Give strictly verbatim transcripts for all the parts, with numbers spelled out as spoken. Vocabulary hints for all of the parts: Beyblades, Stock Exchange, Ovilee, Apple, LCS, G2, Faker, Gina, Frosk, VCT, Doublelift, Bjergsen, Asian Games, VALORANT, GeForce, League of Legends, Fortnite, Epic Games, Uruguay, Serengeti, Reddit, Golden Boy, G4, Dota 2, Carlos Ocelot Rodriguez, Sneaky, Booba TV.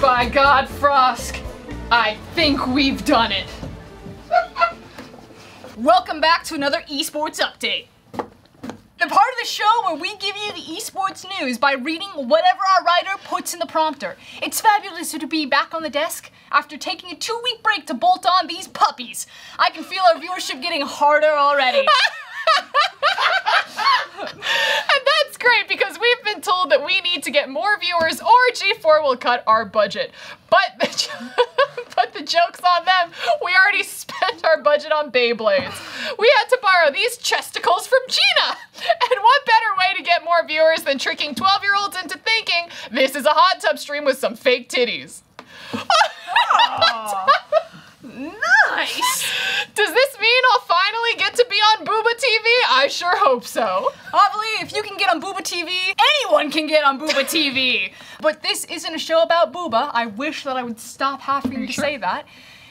By God, Frosk, I think we've done it. Welcome back to another esports update. The part of the show where we give you the esports news by reading whatever our writer puts in the prompter. It's fabulous to be back on the desk after taking a two-week break to bolt on these puppies. I can feel our viewership getting harder already. And that's great because we've been told that we need to get more viewers or G four will cut our budget. But the but the joke's on them. We already spent our budget on Beyblades. We had to borrow these chesticles from Gina. And what better way to get more viewers than tricking twelve-year-olds into thinking this is a hot tub stream with some fake titties. Oh, nice. Does this mean I'll finally get to be on Booba T V? I sure hope so. Ovilee, if you can get on Booba T V, anyone can get on Booba T V. But this isn't a show about Booba. I wish that I would stop having to sure? say that.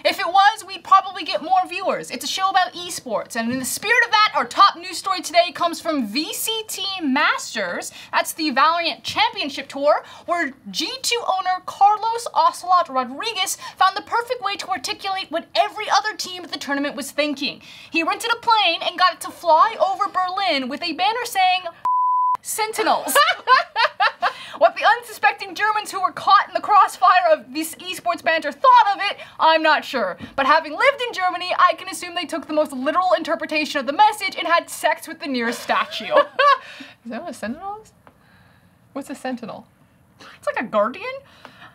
If it was, we'd probably get more viewers. It's a show about esports, and in the spirit of that, our top news story today comes from V C T Masters. That's the VALORANT Championship Tour, where G two owner Carlos Ocelot Rodriguez found the perfect way to articulate what every other team at the tournament was thinking. He rented a plane and got it to fly over Berlin with a banner saying, Sentinels. What the unsuspecting Germans who were caught in the crossfire of this esports banter thought of it, I'm not sure. But having lived in Germany, I can assume they took the most literal interpretation of the message and had sex with the nearest statue. Is that what a sentinel is? What's a sentinel? It's like a guardian.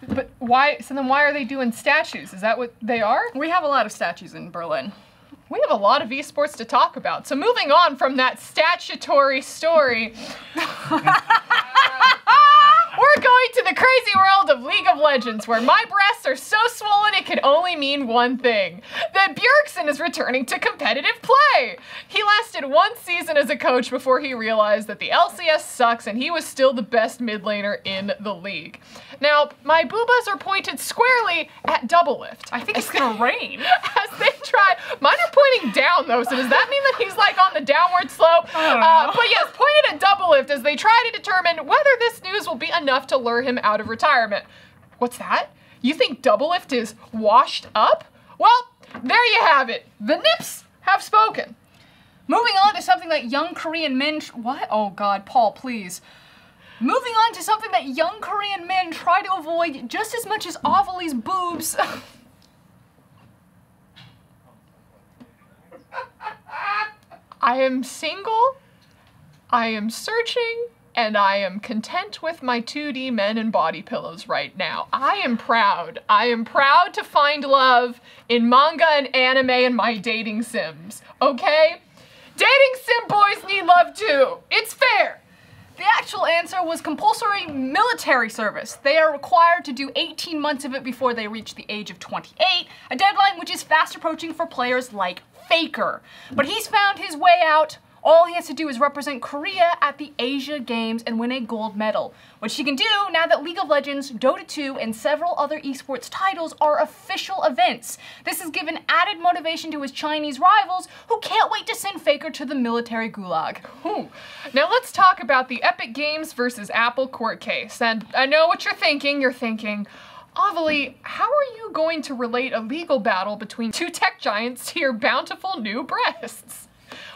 But why, so then why are they doing statues? Is that what they are? We have a lot of statues in Berlin. We have a lot of esports to talk about. So moving on from that statutory story, uh, we're going to the crazy world of League of Legends, where my breasts are so swollen it could only mean one thing, that Bjergsen is returning to competitive play. He lasted one season as a coach before he realized that the L C S sucks and he was still the best mid laner in the league. Now, my boobas are pointed squarely at Doublelift. I think it's gonna rain. As they try, mine are pointing down though, so does that mean that he's like on the downward slope? Uh, but yes, pointed at Doublelift as they try to determine whether this news will be enough to lure him out of retirement. What's that? You think Doublelift is washed up? Well, there you have it. The Nips have spoken. Moving on to something that young Korean men, what? Oh God, Paul, please. Moving on to something that young Korean men try to avoid just as much as Ovilee's boobs. I am single, I am searching, and I am content with my two D men and body pillows right now. I am proud. I am proud to find love in manga and anime and my dating sims, okay? Dating sim boys need love too. It's fair. The actual answer was compulsory military service. They are required to do eighteen months of it before they reach the age of twenty-eight, a deadline which is fast approaching for players like Faker. But he's found his way out. All he has to do is represent Korea at the Asia Games and win a gold medal, which he can do now that League of Legends, Dota two, and several other esports titles are official events. This has given added motivation to his Chinese rivals, who can't wait to send Faker to the military gulag. Ooh. Now let's talk about the Epic Games versus Apple court case. And I know what you're thinking. You're thinking, Ovilee, how are you going to relate a legal battle between two tech giants to your bountiful new breasts?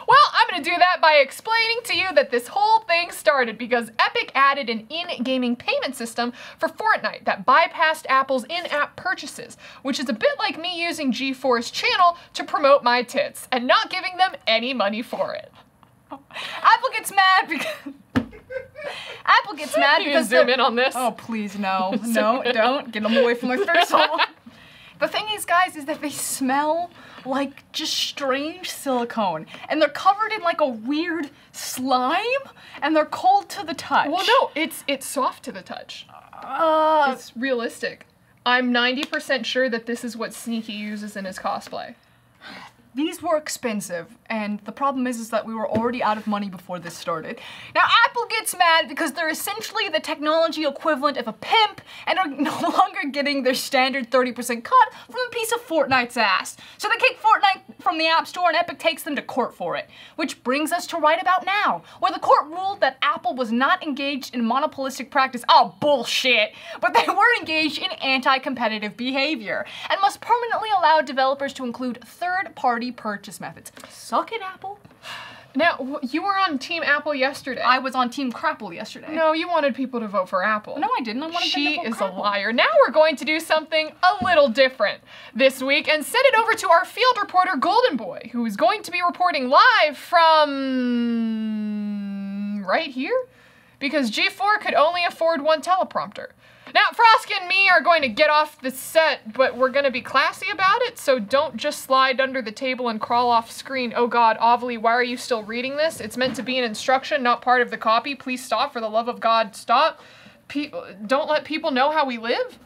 Well, I'm gonna do that by explaining to you that this whole thing started because Epic added an in-gaming payment system for Fortnite that bypassed Apple's in-app purchases, which is a bit like me using GeForce channel to promote my tits and not giving them any money for it. Apple gets mad because... Apple gets mad because... Can you zoom in on this? Oh, please, no. No, don't. Get them away from my first hole. The thing is, guys, is that they smell like just strange silicone, and they're covered in like a weird slime, and they're cold to the touch. Well, no, it's it's soft to the touch. Uh, it's realistic. I'm ninety percent sure that this is what Sneaky uses in his cosplay. These were expensive, and the problem is, is that we were already out of money before this started. Now, Apple gets mad because they're essentially the technology equivalent of a pimp and are no longer getting their standard thirty percent cut from a piece of Fortnite's ass. So they kick Fortnite from the App Store, and Epic takes them to court for it. Which brings us to right about now, where the court ruled that Apple was not engaged in monopolistic practice. Oh, bullshit! But they were engaged in anti-competitive behavior, and must permanently allow developers to include third-party purchase methods. Suck it, Apple. Now, you were on Team Apple yesterday. I was on Team Crapple yesterday. No, you wanted people to vote for Apple. No, I didn't. I wanted she them to vote She is Crapple. a liar. Now we're going to do something a little different this week and send it over to our field reporter, Golden Boy, who is going to be reporting live from... right here? Because G four could only afford one teleprompter. Now, Frosk and me are going to get off the set, but we're going to be classy about it, so don't just slide under the table and crawl off screen. Oh god, Ovilee, why are you still reading this? It's meant to be an instruction, not part of the copy. Please stop, for the love of God, stop. Pe- don't let people know how we live.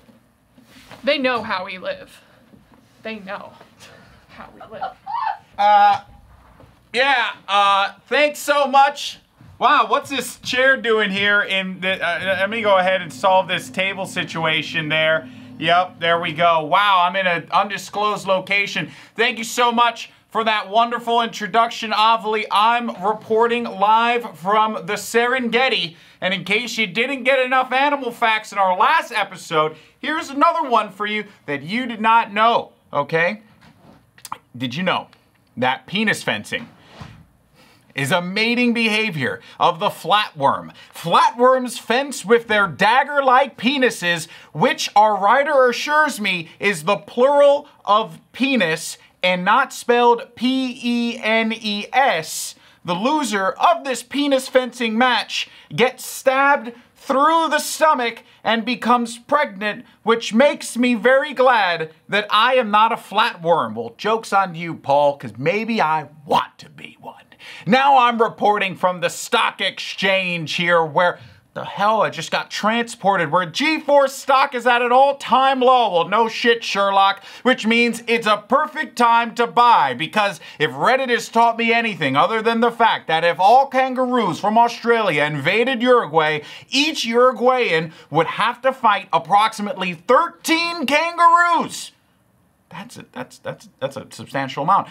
They know how we live. They know how we live. Uh, yeah, uh, thanks so much. Wow, what's this chair doing here in the, uh, let me go ahead and solve this table situation there. Yep, there we go. Wow, I'm in an undisclosed location. Thank you so much for that wonderful introduction, Ovilee. I'm reporting live from the Serengeti. And in case you didn't get enough animal facts in our last episode, here's another one for you that you did not know, okay? Did you know that penis fencing is a mating behavior of the flatworm? Flatworms fence with their dagger-like penises, which our writer assures me is the plural of penis and not spelled P E N E S. The loser of this penis fencing match gets stabbed through the stomach and becomes pregnant, which makes me very glad that I am not a flatworm. Well, joke's on you, Paul, because maybe I want to be one. Now I'm reporting from the Stock Exchange here, where the hell I just got transported, where GeForce stock is at an all-time low. Well, no shit, Sherlock, which means it's a perfect time to buy, because if Reddit has taught me anything other than the fact that if all kangaroos from Australia invaded Uruguay, each Uruguayan would have to fight approximately thirteen kangaroos. That's a, that's, that's, that's a substantial amount.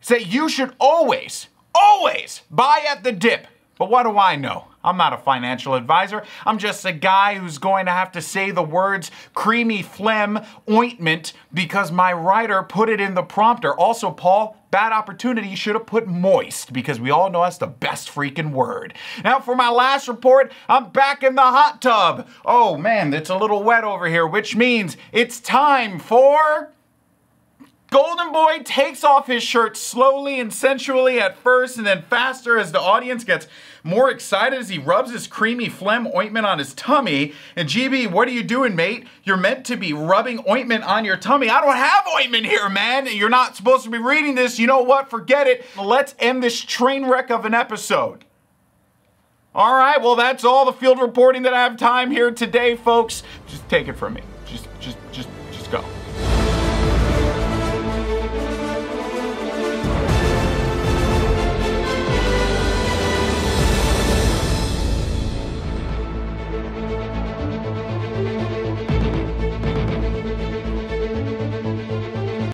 Say you should always Always buy at the dip. But what do I know? I'm not a financial advisor. I'm just a guy who's going to have to say the words creamy phlegm ointment because my writer put it in the prompter. Also, Paul, bad opportunity, you should have put moist because we all know that's the best freaking word. Now for my last report, I'm back in the hot tub. Oh man, it's a little wet over here, which means it's time for... Golden Boy takes off his shirt slowly and sensually at first, and then faster as the audience gets more excited as he rubs his creamy phlegm ointment on his tummy. And G B, what are you doing, mate? You're meant to be rubbing ointment on your tummy. I don't have ointment here, man. You're not supposed to be reading this. You know what? Forget it. Let's end this train wreck of an episode. All right, well, that's all the field reporting that I have time here today, folks. Just take it from me. Just, just, just, just go.